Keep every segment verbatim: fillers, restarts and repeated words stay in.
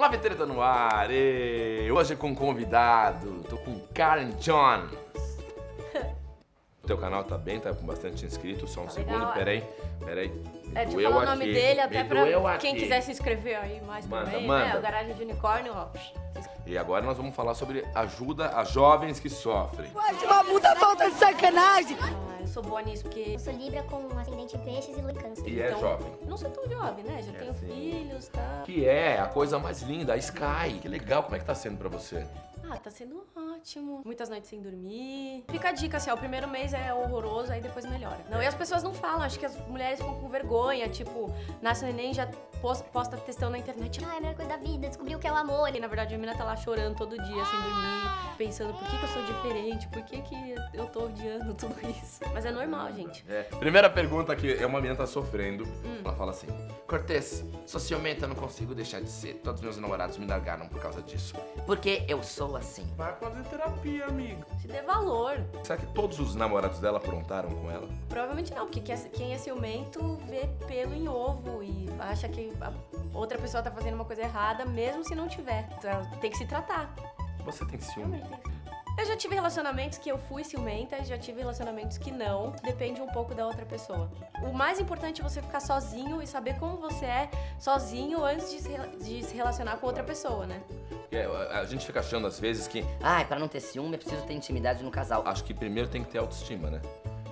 Love Treta no ar, e hoje com um convidado, tô com Karen Jonz. O teu canal tá bem, tá com bastante inscrito, só um tá segundo, legal. peraí, peraí. É, deixa eu falar o nome aqui. dele, até pra quem aqui. quiser se inscrever aí mais manda, também, manda. né, o Garagem de Unicórnio, ó. E agora nós vamos falar sobre ajuda a jovens que sofrem. Pode uma puta falta de sacanagem! Eu sou boa nisso, porque... Eu sou Libra com um ascendente em peixes e lua em câncer. E então, é jovem. Não sou tão jovem, né? Já é tenho assim. filhos, tá? Que é a coisa mais linda, a Sky. Que legal, como é que tá sendo pra você? Ah, tá sendo ótimo. Muitas noites sem dormir. Fica a dica, assim, ó, o primeiro mês é horroroso, aí depois melhora. Não, e as pessoas não falam, acho que as mulheres ficam com vergonha, tipo, nasce o neném, já posta, posta textão na internet. Ah, é a melhor coisa da vida, descobriu o que é o amor. E na verdade a menina tá lá chorando todo dia, sem dormir, pensando por que que eu sou diferente, por que que eu tô odiando tudo isso. Mas é normal, gente. É. Primeira pergunta que é uma menina tá sofrendo. Hum. Ela fala assim: Cortez, socialmente eu não consigo deixar de ser. Todos meus namorados me largaram por causa disso. Porque eu sou assim. Vai fazer terapia, amigo. Se dê valor. Será que todos os namorados dela aprontaram com ela? Provavelmente não, porque quem é ciumento vê pelo em ovo e acha que a outra pessoa tá fazendo uma coisa errada, mesmo se não tiver. Então ela tem que se tratar. Você tem ciúme? Eu já tive relacionamentos que eu fui ciumenta, já tive relacionamentos que não. Depende um pouco da outra pessoa. O mais importante é você ficar sozinho e saber como você é sozinho antes de se, de se relacionar com outra pessoa, né? É, a gente fica achando às vezes que... Ai, pra não ter ciúme é preciso ter intimidade no casal. Acho que primeiro tem que ter autoestima, né?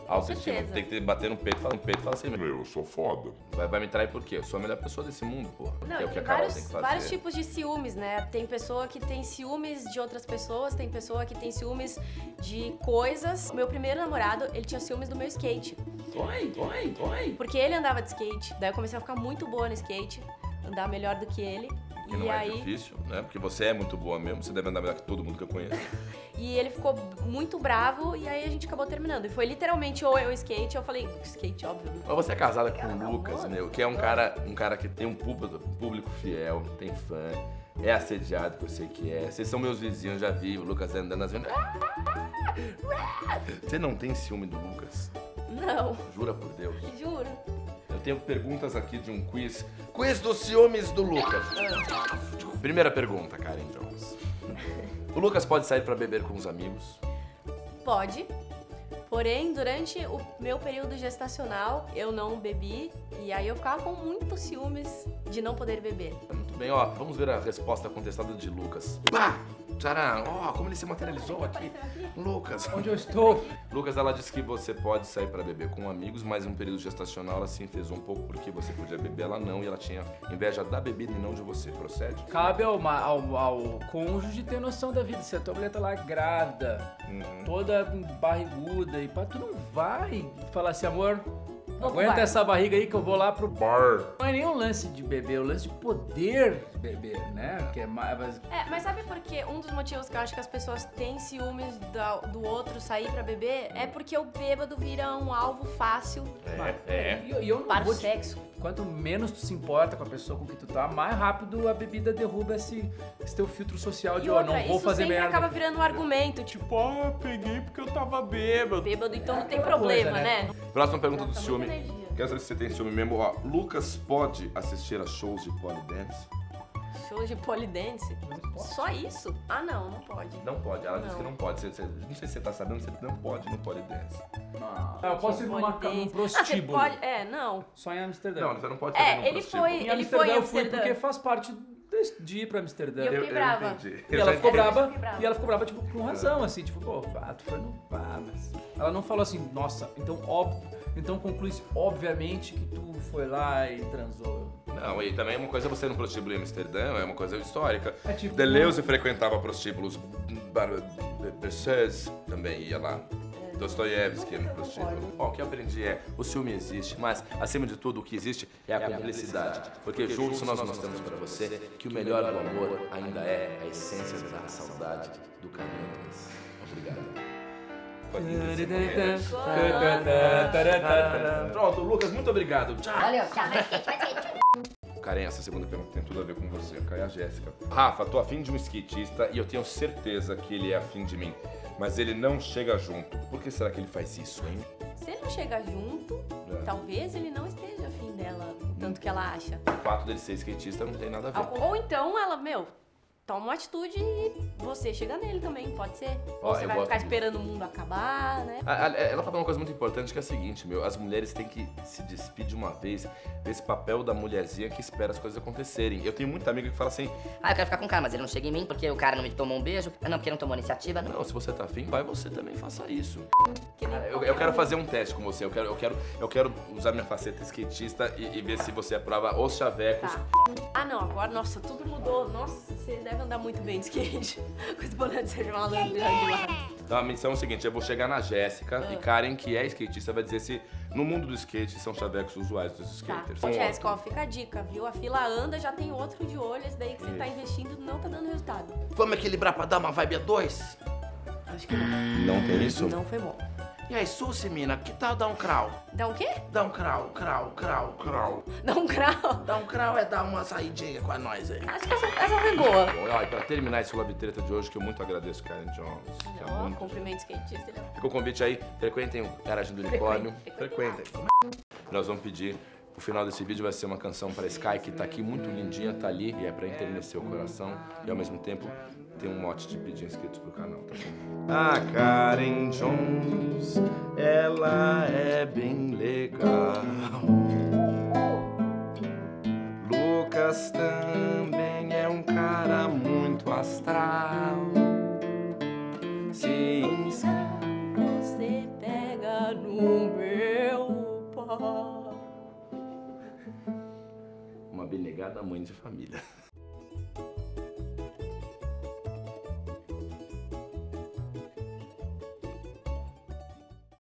Autoestima, tem que bater no peito, falar no peito, falar assim, meu, eu sou foda. Vai, vai me trair por quê? Eu sou a melhor pessoa desse mundo, porra. Não, é o que a Carol tem que fazer. Vários tipos de ciúmes, né? Tem pessoa que tem ciúmes de outras pessoas, tem pessoa que tem ciúmes de coisas. O meu primeiro namorado, ele tinha ciúmes do meu skate. Oi, oi, oi. Porque ele andava de skate, daí eu comecei a ficar muito boa no skate, andar melhor do que ele. Que não e é aí... difícil, né? Porque você é muito boa mesmo, você deve andar melhor que todo mundo que eu conheço. E ele ficou muito bravo e aí a gente acabou terminando. E foi literalmente ou eu skate, eu falei, skate, óbvio. Mas você é casada com o Lucas, meu, né? Que é um cara, um cara que tem um público, um público fiel, tem fã, é assediado, que eu sei que é. Vocês são meus vizinhos, já vi o Lucas andando nas vendas. Você não tem ciúme do Lucas? Não. Jura por Deus? Juro. Eu tenho perguntas aqui de um quiz. Quiz dos ciúmes do Lucas. Primeira pergunta, Karen Jonz. O Lucas pode sair pra beber com os amigos? Pode. Porém, durante o meu período gestacional, eu não bebi. E aí eu ficava com muitos ciúmes de não poder beber. Muito bem, ó. Vamos ver a resposta contestada de Lucas. Pá! Tcharam! Ó, oh, como ele se materializou aqui. Lucas, onde eu estou? Lucas, ela disse que você pode sair pra beber com amigos, mas um período gestacional ela se enfesou um pouco porque você podia beber, ela não, e ela tinha inveja da bebida e não de você. Procede? Cabe ao, ao, ao cônjuge ter noção da vida. Se a tua mulher tá lá grada, uhum. toda barriguda, e pá, tu não vai falar assim, amor, aguenta bar. essa barriga aí que eu vou lá pro bar. Não é nem um lance de beber, é um lance de poder beber, né? Que é, mais... é, mas sabe por que um dos motivos que eu acho que as pessoas têm ciúmes do, do outro sair pra beber é porque o bêbado vira um alvo fácil é, é. E, e eu não para vou o sexo. Te... Quanto menos tu se importa com a pessoa com que tu tá, mais rápido a bebida derruba esse, esse teu filtro social de, ó, oh, não vou fazer merda. Isso acaba virando um argumento, tipo, ah, eu peguei porque eu tava bêbado. Bêbado, então é, não tem problema, coisa, né? né? Próxima pergunta do ciúme. Quero saber se você tem ciúme mesmo. Ó, Lucas pode assistir a shows de polydance? Shows de polydance? Só isso? Ah, não, não pode. Não pode, ela não. disse que não pode. Você, você, não sei se você tá sabendo, você não pode no polydance. Não. Eu posso ir numa um prostíbulo. Ah, é, não. Só em Amsterdã. Não, você não pode é, ele prostíbulo. Foi, em ele foi em eu fui Amsterdã. Porque faz parte de ir pra Amsterdã. E eu fiquei brava. Eu, eu entendi. E ela ficou brava, e ela ficou brava, tipo, com razão, assim. Tipo, pô, ah, tu foi no pá, mas... Ela não falou assim, nossa, então óbvio... Então conclui-se, obviamente, que tu foi lá e transou. Não, e também uma coisa você no prostíbulo em Amsterdã, é uma coisa histórica. É tipo... Deleuze frequentava prostíbulos, Berceuse também ia lá. Dostoiévski no prostíbulo. Bom, o que eu aprendi é, o ciúme existe, mas, acima de tudo, o que existe é a cumplicidade. Porque juntos nós mostramos para você que o melhor do amor ainda é a essência da saudade do carinho. Obrigado. Pronto, Lucas, muito obrigado. Tchau. Valeu, tchau. Karen, essa segunda pergunta tem tudo a ver com você, Caia Jéssica. Rafa, tô afim de um skatista e eu tenho certeza que ele é afim de mim, mas ele não chega junto. Por que será que ele faz isso, hein? Se ele não chega junto, é. talvez ele não esteja afim dela. Então, tanto que ela acha. O fato dele ser skatista não tem nada a ver. Ou então ela, meu, toma uma atitude e você chega nele também, pode ser. Ó, você vai ficar de... esperando o mundo acabar, né? Ela falou uma coisa muito importante que é a seguinte, meu, as mulheres têm que se despedir de uma vez desse papel da mulherzinha que espera as coisas acontecerem. Eu tenho muita amiga que fala assim, ah, eu quero ficar com o cara, mas ele não chega em mim porque o cara não me tomou um beijo, ah, não, porque não tomou iniciativa. Não, não, se você tá afim, vai você também, faça isso. Eu, eu quero fazer um teste com você, eu quero, eu quero, eu quero usar minha faceta skatista e, e ver se você aprova os chavecos. Tá. Ah não, agora, nossa, tudo mudou, nossa, você deve andar muito bem de skate, com esse boné de Sérgio Malandro de lá. Então a missão é o seguinte, eu vou chegar na Jéssica ah. e Karen, que é skatista, vai dizer se no mundo do skate são chavecos usuais dos skaters. Tá. Ô, Jéssica, ó, fica a dica, viu? A fila anda, já tem outro de olho, esse daí que você Isso. tá investindo não tá dando resultado. Vamos equilibrar pra dar uma vibe a dois? Acho que não. Não tem isso? Não foi bom. E aí, Susi, mina, que tal dar um crawl? Dá um quê? Dá um crawl, crawl, crawl, crawl. Dá um crawl? Dá um crawl é dar uma saidinha com a nós aí. Acho que essa, essa foi boa. Olha, e pra terminar esse Love Treta de hoje, que eu muito agradeço Karen Jonz. Ó, é muito... cumprimento skatista. Fica o convite aí, frequentem o Garagem do Unicórnio. Frequentem. Nós vamos pedir, o final desse vídeo vai ser uma canção pra Sky, que tá aqui muito lindinha, tá ali, e é pra enternecer o coração, e ao mesmo tempo... Tem um mote de pedir inscritos pro canal, tá bom? A Karen Jonz, ela é bem legal. Lucas também é um cara muito astral. Se você pega no meu pau. Uma abnegada mãe de família.